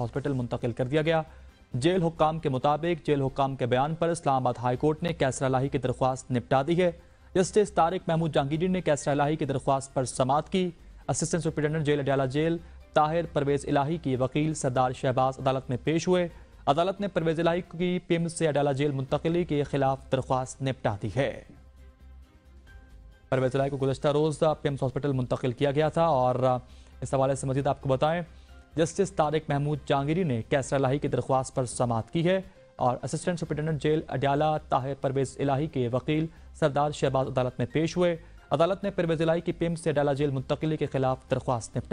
Hospital मुंतकिल कर दिया गया। जेल हुक्काम के मुताबिक जेल हुक्काम के बयान पर इस्लामाबाद हाई कोर्ट ने कैसरा इलाही की दरख्वास्त निपटा दी है। जस्टिस तारिक महमूद जहांगीर ने कैसरा इलाही की दरख्वास्त पर समाअत की। Assistant superintendent jail Adiala jail Tahir Parvez Elahi की वकील सरदार शहबाज अदालत में पेश हुए। अदालत ने परवेज इलाही की पिम्स से अडियाला जेल मुंतकिली के खिलाफ दरख्वास्त निपटा दी है। परवेज इलाही को गुज़श्ता रोज़ पिम्स हॉस्पिटल मुंतकिल किया गया था और इस हवाले से मज़ीद आपको बताएं, जस्टिस तारिक महमूद जहांगीरी ने कैसरा इलाही की दरख्वास्त पर समाअत की है और assistant superintendent jail Adiala Tahir Parvez Elahi के वकील सरदार शहबाज अदालत में पेश हुए। अदालत ने परवेज इलाही की पिम्स से अडियाला जेल मुंतकिली के खिलाफ दरख्वास्त निपटा